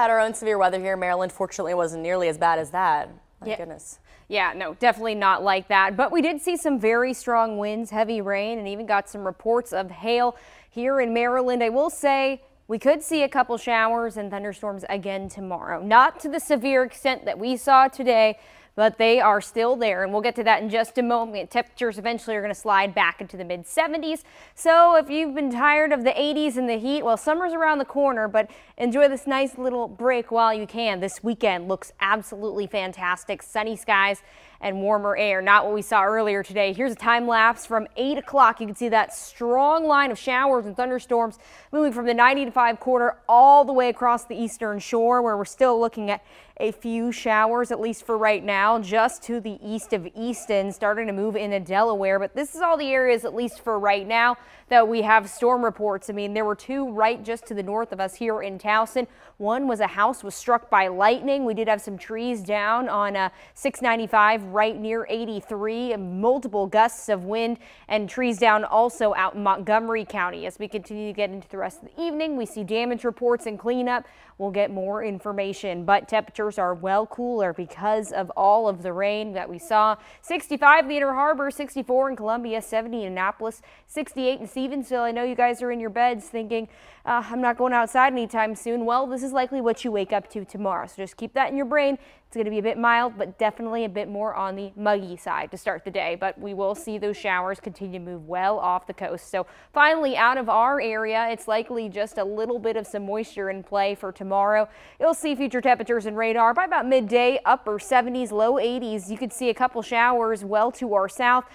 Had our own severe weather here in Maryland. Fortunately, it wasn't nearly as bad as that. My goodness. Yeah, no, definitely not like that. But we did see some very strong winds, heavy rain, and even got some reports of hail here in Maryland. I will say we could see a couple showers and thunderstorms again tomorrow. Not to the severe extent that we saw today, but they are still there, and we'll get to that in just a moment. Temperatures eventually are going to slide back into the mid-70s. So if you've been tired of the 80s and the heat, well, summer's around the corner, but enjoy this nice little break while you can. This weekend looks absolutely fantastic. Sunny skies and warmer air, not what we saw earlier today. Here's a time lapse from 8 o'clock. You can see that strong line of showers and thunderstorms moving from the 90-to-5 corridor all the way across the eastern shore, where we're still looking at a few showers, at least for right now, just to the east of Easton, starting to move into Delaware. But this is all the areas, at least for right now, that we have storm reports. I mean, there were two right just to the north of us here in Towson. One was a house was struck by lightning. We did have some trees down on 695 right near 83, multiple gusts of wind, and trees down also out in Montgomery County. As we continue to get into the rest of the evening, we see damage reports and cleanup. We'll get more information, but temperatures are well cooler because of all of the rain that we saw. 65 in Inner Harbor, 64 in Columbia, 70 in Annapolis, 68 in Stevensville. I know you guys are in your beds thinking, I'm not going outside anytime soon. Well, this is likely what you wake up to tomorrow, so just keep that in your brain. It's going to be a bit mild, but definitely a bit more on the muggy side to start the day. But we will see those showers continue to move well off the coast. So finally, out of our area, it's likely just a little bit of some moisture in play for tomorrow. You'll see future temperatures and radar by about midday, upper 70s, low 80s. You could see a couple showers well to our south.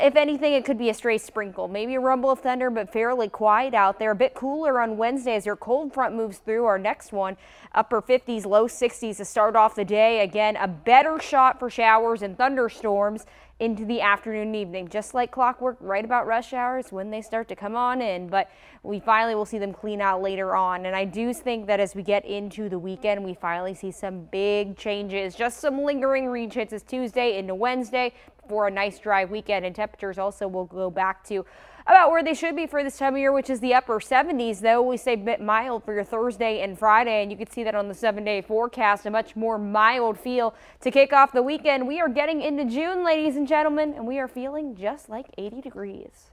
If anything, it could be a stray sprinkle, maybe a rumble of thunder, but fairly quiet out there. A bit cooler on Wednesday as your cold front moves through. Our next one, upper 50s, low 60s to start off the day. Again, a better shot for showers and thunderstorms into the afternoon and evening, just like clockwork, right about rush hours when they start to come on in. But we finally will see them clean out later on, and I do think that as we get into the weekend, we finally see some big changes, just some lingering rain chances Tuesday into Wednesday for a nice dry weekend. And temperatures also will go back to about where they should be for this time of year, which is the upper 70s, though we say a bit mild for your Thursday and Friday, and you can see that on the 7-day forecast, a much more mild feel to kick off the weekend. We are getting into June, ladies and gentlemen, and we are feeling just like 80 degrees.